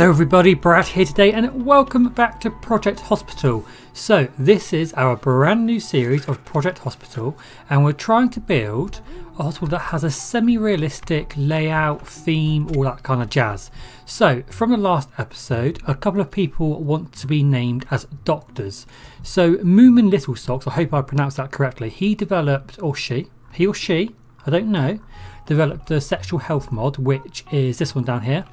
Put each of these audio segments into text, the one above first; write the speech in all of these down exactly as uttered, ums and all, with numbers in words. Hello everybody, Brad here today and welcome back to Project Hospital. So this is our brand new series of Project Hospital and we're trying to build a hospital that has a semi-realistic layout, theme, all that kind of jazz. So from the last episode, a couple of people want to be named as doctors. So Moomin Little Socks, I hope I pronounced that correctly, he developed, or she, he or she, I don't know, developed the sexual health mod, which is this one down here.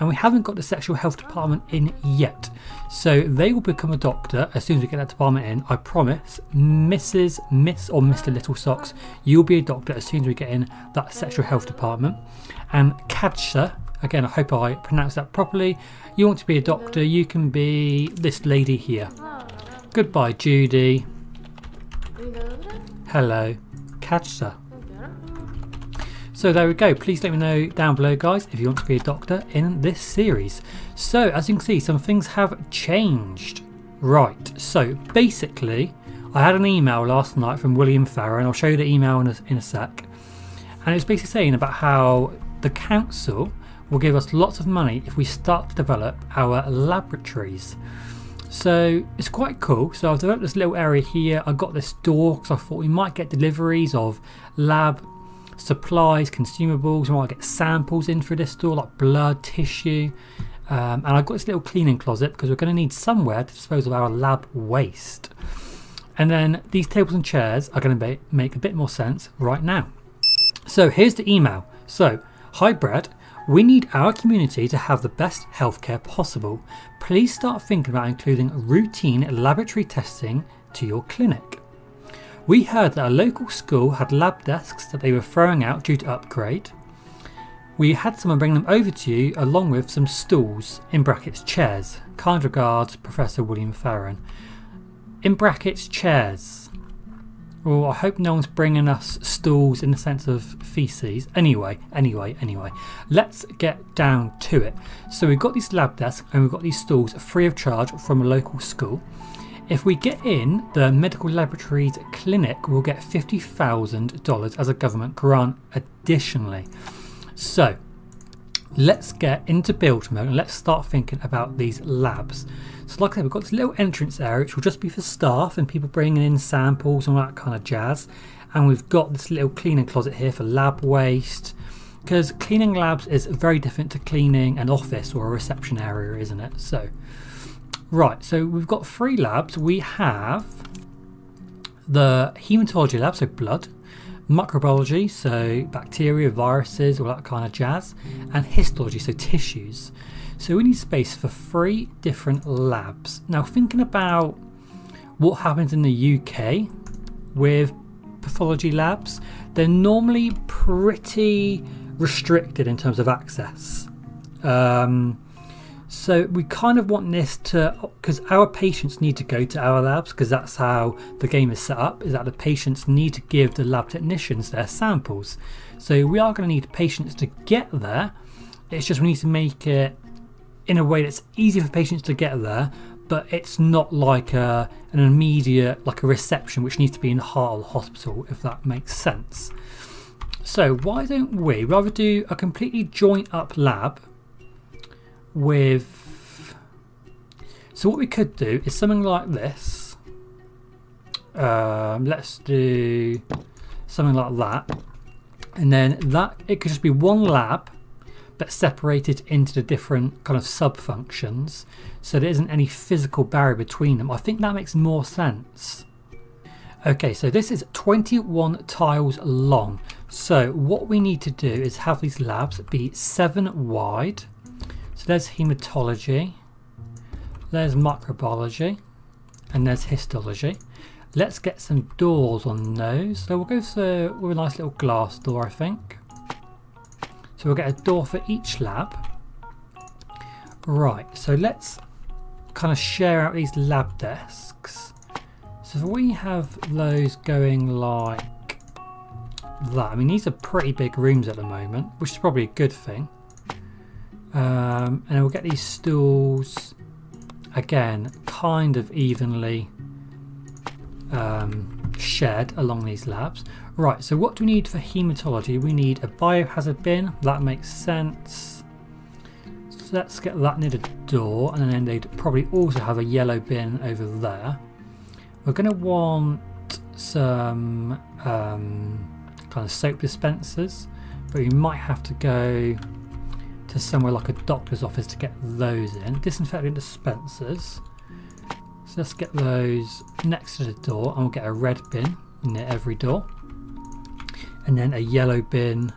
And we haven't got the sexual health department in yet. So they will become a doctor as soon as we get that department in. I promise, Missus Miss or Mister Little Socks, you'll be a doctor as soon as we get in that sexual health department. And Kajsa, again, I hope I pronounced that properly. You want to be a doctor, you can be this lady here. Goodbye, Judy. Hello, Kajsa. So there we go. Please let me know down below, guys, if you want to be a doctor in this series. So as you can see, some things have changed. Right, so basically I had an email last night from William Farron, and I'll show you the email in a, in a sec. And it was basically saying about how the council will give us lots of money if we start to develop our laboratories. So it's quite cool. So I've developed this little area here. I got this door because I thought we might get deliveries of lab supplies, consumables. We might get samples in through this store, like blood, tissue, um, and I've got this little cleaning closet because we're going to need somewhere to dispose of our lab waste. And then these tables and chairs are going to make a bit more sense right now. So here's the email. So, hi Brad, we need our community to have the best healthcare possible. Please start thinking about including routine laboratory testing to your clinic. We heard that a local school had lab desks that they were throwing out due to upgrade. We had someone bring them over to you along with some stools, in brackets chairs. Kind regards, Professor William Farron. In brackets chairs. Well, I hope no one's bringing us stools in the sense of feces. Anyway, anyway, anyway. Let's get down to it. So we've got these lab desks and we've got these stools free of charge from a local school. If we get in, the medical laboratories clinic will get fifty thousand dollars as a government grant additionally. So let's get into build mode and let's start thinking about these labs. So like I said, we've got this little entrance area which will just be for staff and people bringing in samples and all that kind of jazz. And we've got this little cleaning closet here for lab waste, because cleaning labs is very different to cleaning an office or a reception area, isn't it? So. Right, so we've got three labs. We have the haematology lab, so blood, microbiology, so bacteria, viruses, all that kind of jazz, and histology, so tissues. So we need space for three different labs. Now, thinking about what happens in the U K with pathology labs, they're normally pretty restricted in terms of access. Um, So we kind of want this to, because our patients need to go to our labs, because that's how the game is set up, is that the patients need to give the lab technicians their samples. So we are going to need patients to get there. It's just we need to make it in a way that's easy for patients to get there, but it's not like a, an immediate, like a reception, which needs to be in the heart of the hospital, if that makes sense. So why don't we rather do a completely joint up lab with, so what we could do is something like this. Um, let's do something like that, and then that it could just be one lab but separated into the different kind of sub functions, so there isn't any physical barrier between them. I think that makes more sense. Okay, so this is twenty-one tiles long, so what we need to do is have these labs be seven wide. So there's haematology, there's microbiology, and there's histology. Let's get some doors on those. So we'll go for with a nice little glass door, I think. So we'll get a door for each lab. Right, so let's kind of share out these lab desks. So if we have those going like that. I mean, these are pretty big rooms at the moment, which is probably a good thing. Um, and we'll get these stools again kind of evenly um, shared along these labs. Right, so what do we need for haematology? We need a biohazard bin, that makes sense. So let's get that near the door, and then they'd probably also have a yellow bin over there. We're going to want some um, kind of soap dispensers, but we might have to go to somewhere like a doctor's office to get those in. Disinfectant dispensers. So let's get those next to the door, and we'll get a red bin near every door, and then a yellow bin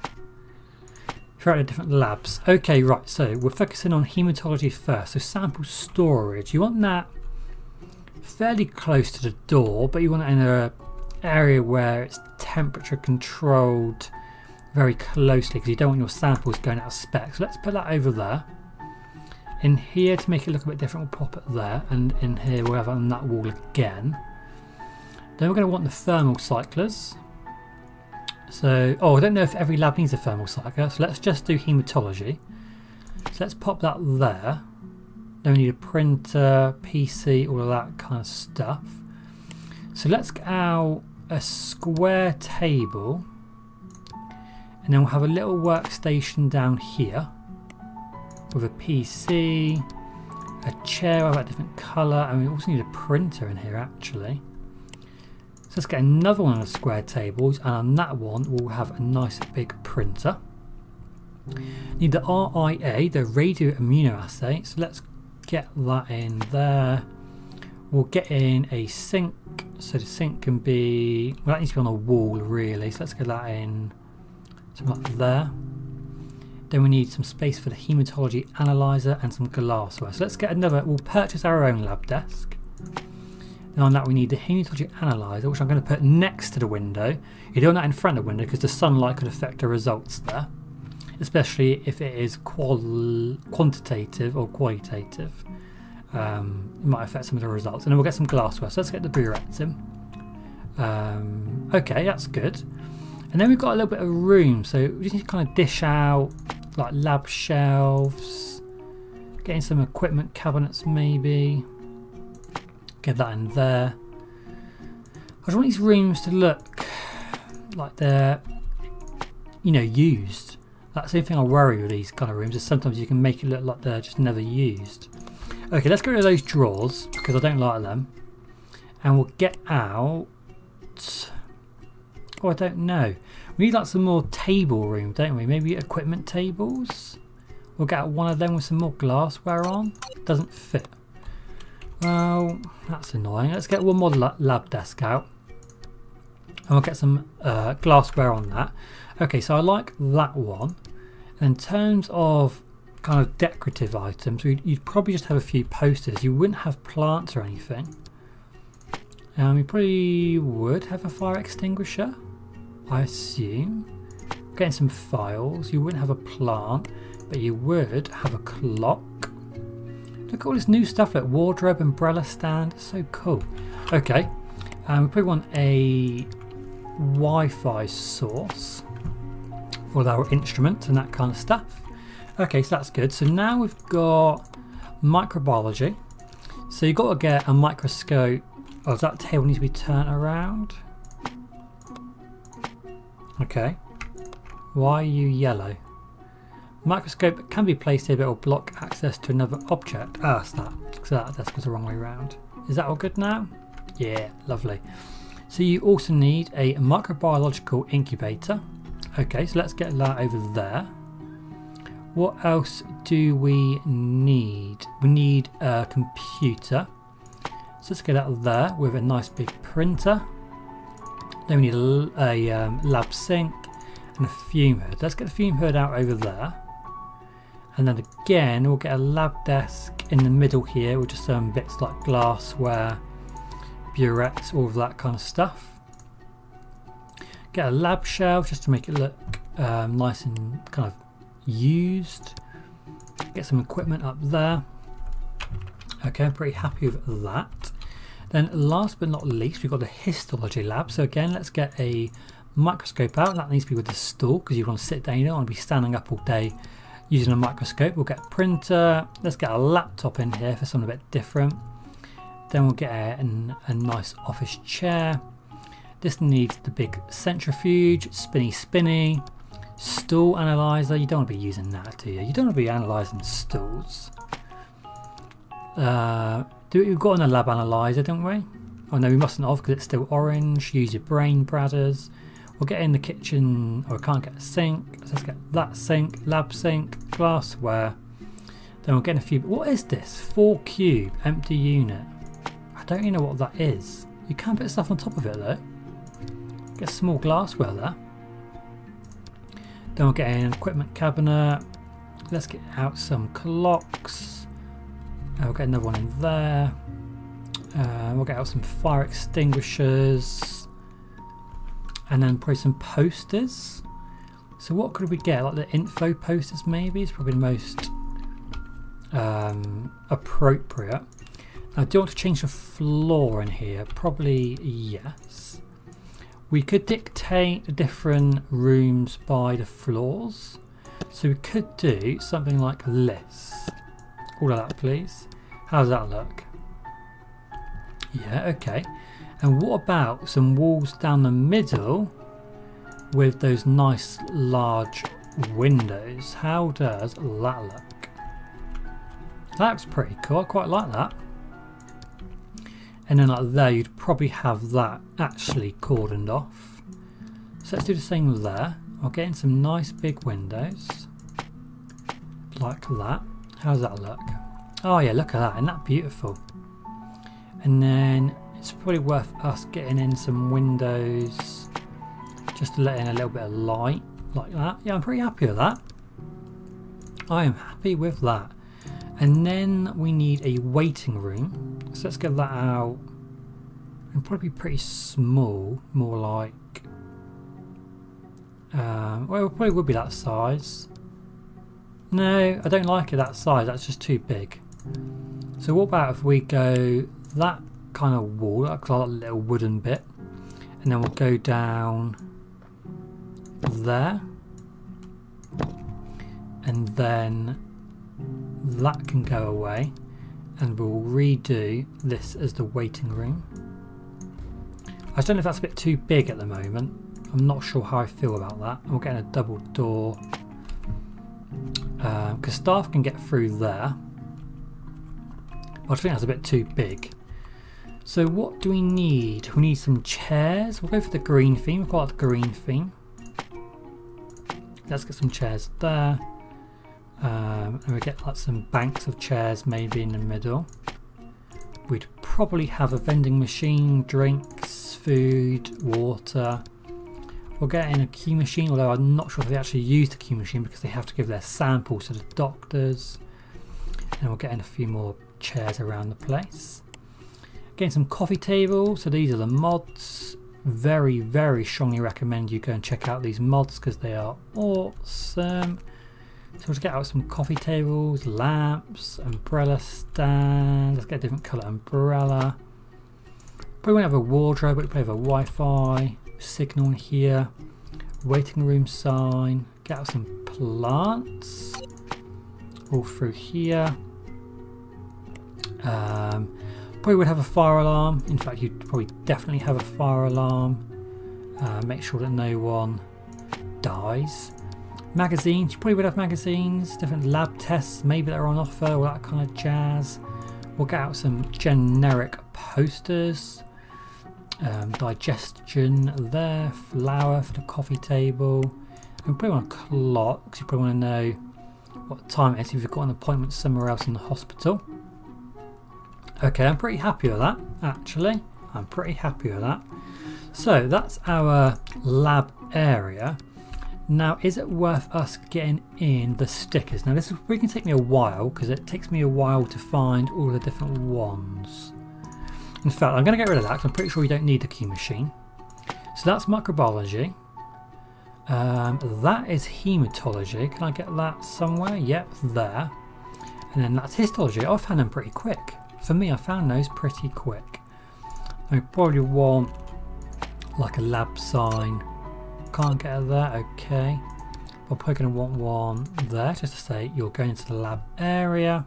throughout the different labs. Okay, right, so we're focusing on haematology first. So sample storage, you want that fairly close to the door, but you want it in an area where it's temperature controlled very closely, because you don't want your samples going out of spec. So let's put that over there. In here, to make it look a bit different, we'll pop it there, and in here we'll have it on that wall again. Then we're going to want the thermal cyclers. So, oh, I don't know if every lab needs a thermal cycler, so let's just do haematology. So let's pop that there. Then we need a printer, P C, all of that kind of stuff. So let's get out a square table, and then we'll have a little workstation down here with a P C, a chair of a different colour, and we also need a printer in here actually. So let's get another one of the square tables, and on that one we'll have a nice big printer. Need the R I A, the radio immunoassay, so let's get that in there. We'll get in a sink, so the sink can be, well, that needs to be on a wall really, so let's get that in something like there. Then we need some space for the haematology analyzer and some glassware. So let's get another, we'll purchase our own lab desk. And on that we need the haematology analyzer, which I'm going to put next to the window. You're doing that in front of the window because the sunlight could affect the results there, especially if it is qual quantitative or qualitative. Um, it might affect some of the results. And then we'll get some glassware. So let's get the burettes in. Um, okay, that's good. And then we've got a little bit of room, so we just need to kind of dish out like lab shelves, getting some equipment cabinets maybe, get that in there. I just want these rooms to look like they're, you know, used. That's the only thing I worry with these kind of rooms, is sometimes you can make it look like they're just never used. Okay, let's get rid of those drawers because I don't like them, and we'll get out, oh I don't know, we need like some more table room, don't we? Maybe equipment tables. We'll get one of them with some more glassware on. Doesn't fit. Well, that's annoying. Let's get one more lab desk out, and we'll get some uh, glassware on that. Okay, so I like that one. In terms of kind of decorative items, you'd, you'd probably just have a few posters. You wouldn't have plants or anything. And um, we probably would have a fire extinguisher, I assume. Getting some files. You wouldn't have a plant, but you would have a clock. Look at all this new stuff, like wardrobe, umbrella stand. So cool. Okay, um, we probably want a Wi-Fi source for our instruments and that kind of stuff. Okay, so that's good. So now we've got microbiology. So you've got to get a microscope. Oh, does that table need to be turned around? Okay. Why are you yellow? Microscope can be placed here, but it will block access to another object. Ah, it's that. So that desk was the wrong way around. Is that all good now? Yeah, lovely. So you also need a microbiological incubator. Okay, so let's get that over there. What else do we need? We need a computer. So let's get out there with a nice big printer. Then we need a, a um, lab sink and a fume hood. Let's get the fume hood out over there. And then again, we'll get a lab desk in the middle here with just some bits like glassware, burettes, all of that kind of stuff. Get a lab shelf just to make it look um, nice and kind of used. Get some equipment up there. Okay, I'm pretty happy with that. Then last but not least, we've got the histology lab. So again, let's get a microscope out. That needs to be with the stool because you want to sit down. You don't want to be standing up all day using a microscope. We'll get a printer. Let's get a laptop in here for something a bit different. Then we'll get a, a nice office chair. This needs the big centrifuge, spinny spinny, Stool analyzer, you don't want to be using that, do you? You don't want to be analyzing stools. Uh, do, we've got a lab analyzer, don't we? Oh no, we mustn't have because it's still orange. Use your brain, Bradders. We'll get in the kitchen. Oh, I can't get a sink. Let's get that sink, lab sink, glassware. Then we'll get in a few. What is this? Four cube, empty unit. I don't even know what that is. You can put stuff on top of it though. Get small glassware there. Then we'll get an equipment cabinet. Let's get out some clocks. And we'll get another one in there. Uh, we'll get out some fire extinguishers. And then probably some posters. So what could we get? Like the info posters maybe? It's probably the most um, appropriate. Now, do you want to change the floor in here? Probably yes. We could dictate the different rooms by the floors. So we could do something like this. All of that, please. How's that look? Yeah, okay. And what about some walls down the middle with those nice large windows? How does that look? That looks pretty cool. I quite like that. And then like there, you'd probably have that actually cordoned off. So let's do the same there. I'll get in some nice big windows. Like that. How's that look? Oh yeah, look at that. Isn't that beautiful? And then it's probably worth us getting in some windows just to let in a little bit of light like that. Yeah, I'm pretty happy with that. I am happy with that. And then we need a waiting room. So let's get that out. And probably pretty small, more like. Um, well, it probably would be that size. No, I don't like it that size. That's just too big. So what about if we go that kind of wall, that little wooden bit, and then we'll go down there, and then that can go away, and we'll redo this as the waiting room. I don't know if that's a bit too big at the moment. I'm not sure how I feel about that. We're getting a double door because um, staff can get through there. I think that's a bit too big. So what do we need? We need some chairs. We'll go for the green theme. We've got the green theme. Let's get some chairs there. Um, and we get like some banks of chairs maybe in the middle. We'd probably have a vending machine, drinks, food, water. We'll get in a queue machine, although I'm not sure if they actually use the queue machine because they have to give their samples to the doctors. And we'll get in a few more chairs around the place. Getting some coffee tables. So these are the mods. Very, very strongly recommend you go and check out these mods because they are awesome. So let's get out some coffee tables, lamps, umbrella stand. Let's get a different colour umbrella. Probably won't have a wardrobe, but we probably have a Wi-Fi signal in here. Waiting room sign. Get out some plants all through here. Um, probably would have a fire alarm. In fact, you'd probably definitely have a fire alarm. Uh, make sure that no one dies. Magazines, you probably would have magazines, different lab tests, maybe that are on offer, all that kind of jazz. We'll get out some generic posters. Um, digestion there, flour for the coffee table. And probably want a clock, because you probably want to know what time it is if you've got an appointment somewhere else in the hospital. Okay, I'm pretty happy with that, actually. I'm pretty happy with that. So that's our lab area. Now, is it worth us getting in the stickers? Now, this is probably going to take me a while because it takes me a while to find all the different ones. In fact, I'm going to get rid of that because I'm pretty sure you don't need the key machine. So that's microbiology. Um, that is haematology. Can I get that somewhere? Yep, there. And then that's histology. I found them pretty quick. For me, I found those pretty quick. I probably want like a lab sign. Can't get it there, okay. We're probably going to want one there just to say you're going into the lab area.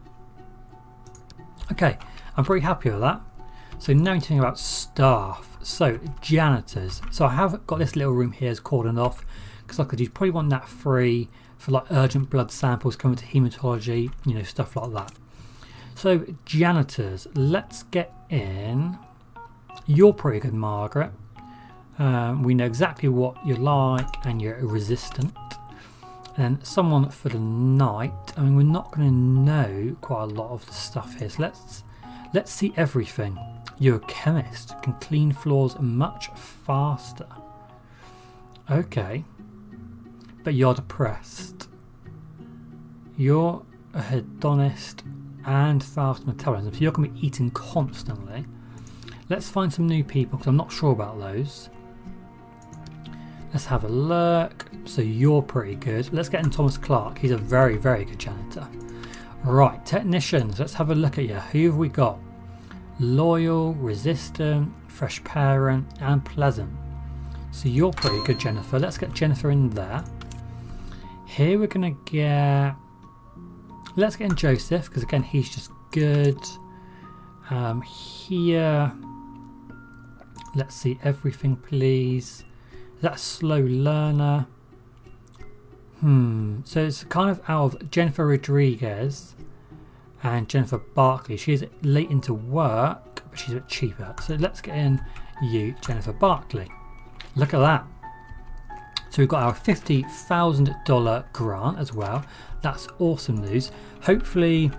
Okay, I'm pretty happy with that. So now you're talking about staff. So janitors. So I have got this little room here is cordoned off because like I said, you'd probably want that free for like urgent blood samples coming to haematology, you know, stuff like that. So janitors, let's get in. You're pretty good, Margaret. Um, we know exactly what you like and you're resistant. And someone for the night. I mean, we're not going to know quite a lot of the stuff here. So let's let's see everything. You're a chemist. Can clean floors much faster. Okay. But you're depressed. You're a hedonist and fast metabolism. So you're going to be eating constantly. Let's find some new people because I'm not sure about those. Let's have a look. So you're pretty good. Let's get in Thomas Clark. He's a very, very good janitor. Right, technicians. Let's have a look at you. Who have we got? Loyal, resistant, fresh parent, and pleasant. So you're pretty good, Jennifer. Let's get Jennifer in there. Here we're going to get... Let's get in Joseph because, again, he's just good. Um, here, let's see everything, please. That's slow learner. Hmm. So it's kind of out of Jennifer Rodriguez and Jennifer Barclay. She's late into work, but she's a bit cheaper. So let's get in you, Jennifer Barclay. Look at that. So we've got our fifty thousand dollar grant as well. That's awesome news. Hopefully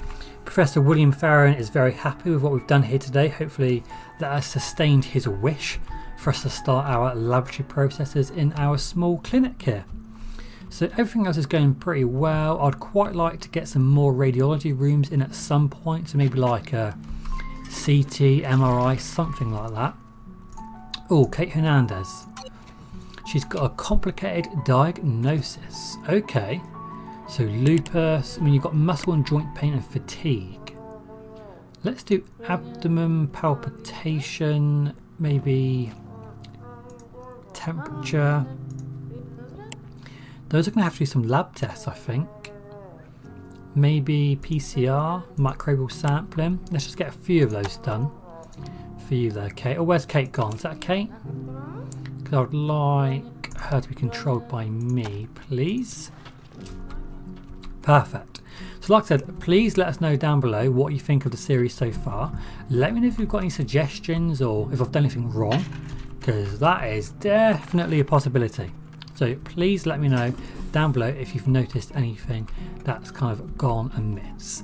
Professor William Farron is very happy with what we've done here today. Hopefully that has sustained his wish for us to start our laboratory processes in our small clinic here. So everything else is going pretty well. I'd quite like to get some more radiology rooms in at some point, so maybe like a C T, M R I, something like that. Oh, Kate Hernandez. She's got a complicated diagnosis. Okay, so lupus, I mean you've got muscle and joint pain and fatigue. Let's do abdomen palpitation, maybe temperature. Those are going to have to do some lab tests, I think. Maybe P C R, microbial sampling. Let's just get a few of those done for you there, Kate. Oh, where's Kate gone? Is that Kate? Because I would like her to be controlled by me, please. Perfect. So like I said, please let us know down below what you think of the series so far. Let me know if you've got any suggestions or if I've done anything wrong, because that is definitely a possibility. So please let me know down below if you've noticed anything that's kind of gone amiss.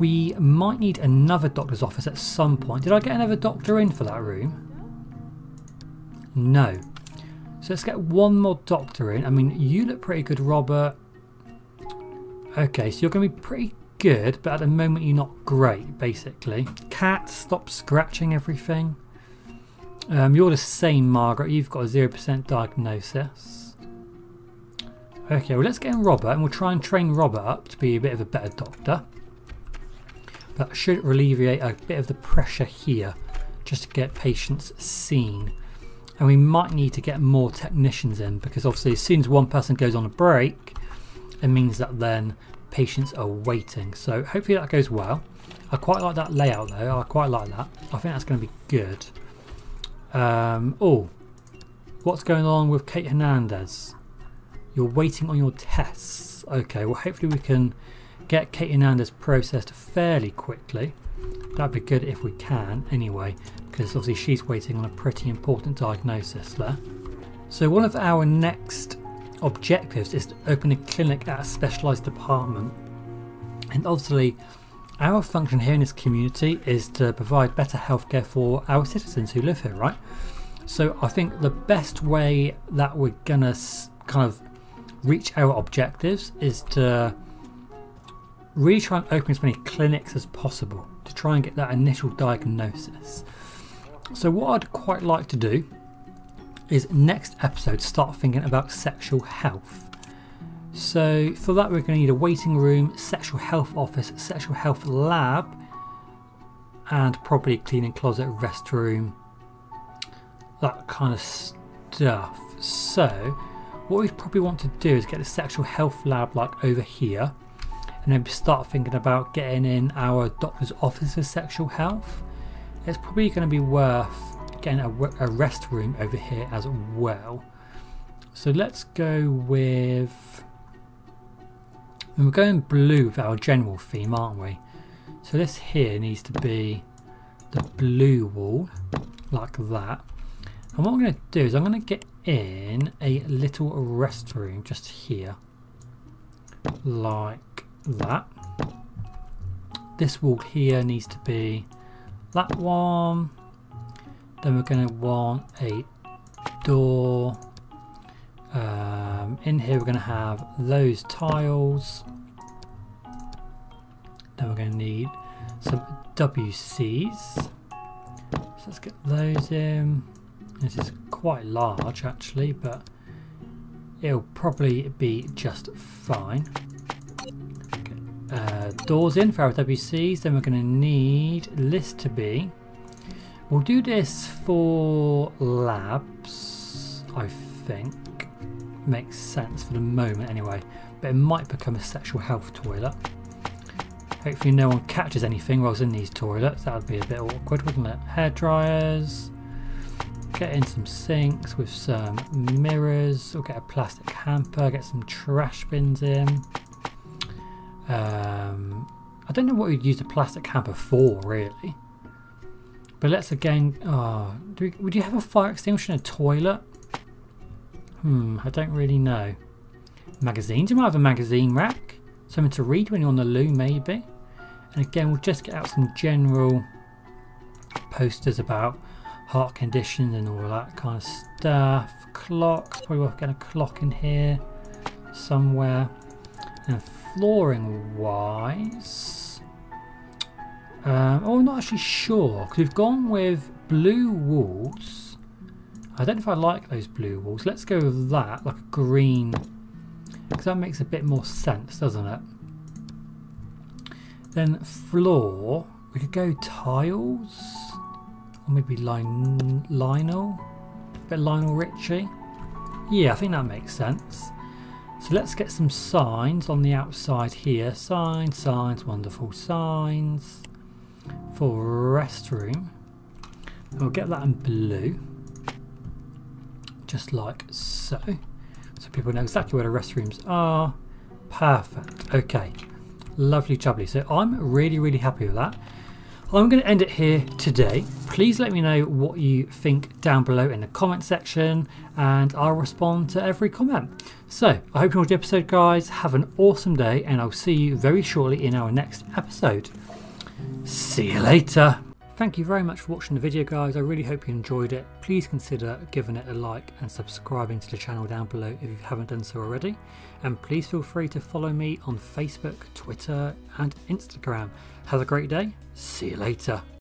We might need another doctor's office at some point. Did I get another doctor in for that room? No. So let's get one more doctor in. I mean, you look pretty good, Robert. Okay, so you're going to be pretty good, but at the moment you're not great, basically. Cat, stop scratching everything. Um, you're the same, Margaret. You've got a zero percent diagnosis. Okay, well, let's get in Robert, and we'll try and train Robert up to be a bit of a better doctor. That should alleviate a bit of the pressure here, just to get patients seen. And we might need to get more technicians in, because obviously as soon as one person goes on a break, it means that then patients are waiting. So hopefully that goes well. I quite like that layout though. I quite like that. I think that's going to be good. Um, oh, what's going on with Kate Hernandez? You're waiting on your tests. Okay, well hopefully we can get Kate Hernandez processed fairly quickly. That'd be good if we can anyway, because obviously she's waiting on a pretty important diagnosis there. So one of our next objectives is to open a clinic at a specialised department, and obviously our function here in this community is to provide better healthcare for our citizens who live here, right? So I think the best way that we're gonna kind of reach our objectives is to really try and open as many clinics as possible to try and get that initial diagnosis. So what I'd quite like to do is next episode start thinking about sexual health. So for that we're going to need a waiting room, sexual health office, sexual health lab, and probably cleaning closet, restroom, that kind of stuff. So what we probably want to do is get the sexual health lab like over here, and then start thinking about getting in our doctor's office for sexual health. It's probably going to be worth getting a, a restroom over here as well. So let's go with, and we're going blue with our general theme, aren't we? So this here needs to be the blue wall, like that. And what I'm going to do is I'm going to get in a little restroom just here, like that. This wall here needs to be that one. Then we're going to want a door. Um, in here we're going to have those tiles. Then we're going to need some W Cs. So let's get those in. This is quite large actually, but it'll probably be just fine. Get, uh, doors in for our W Cs. Then we're going to need list to be. We'll do this for labs, I think. Makes sense for the moment anyway, but it might become a sexual health toilet. Hopefully no one catches anything whilst in these toilets. That would be a bit awkward, wouldn't it? Hair dryers. Get in some sinks with some mirrors. We'll get a plastic hamper, get some trash bins in. um, I don't know what you'd use a plastic hamper for really, but let's again, oh, do we, would you have a fire extinguisher in a toilet? Hmm, I don't really know. Magazines, you might have a magazine rack. Something to read when you're on the loo maybe. And again, we'll just get out some general posters about heart conditions and all that kind of stuff. Clocks, probably worth getting a clock in here somewhere. And flooring wise, um, oh, I'm not actually sure, because we've gone with blue walls. I don't know if I like those blue walls. Let's go with that, like a green, because that makes a bit more sense, doesn't it? Then floor, we could go tiles, or maybe line, Lionel, a bit Lionel Richie. Yeah, I think that makes sense. So let's get some signs on the outside here. Signs, signs, wonderful signs for restroom. We'll get that in blue. Just like so, so people know exactly where the restrooms are. Perfect. Okay, lovely jubbly. So I'm really really happy with that. I'm going to end it here today. Please let me know what you think down below in the comment section, and I'll respond to every comment. So I hope you enjoyed the episode, guys. Have an awesome day, and I'll see you very shortly in our next episode. See you later. Thank you very much for watching the video, guys. I really hope you enjoyed it. Please consider giving it a like and subscribing to the channel down below if you haven't done so already. And please feel free to follow me on Facebook, Twitter and Instagram. Have a great day. See you later.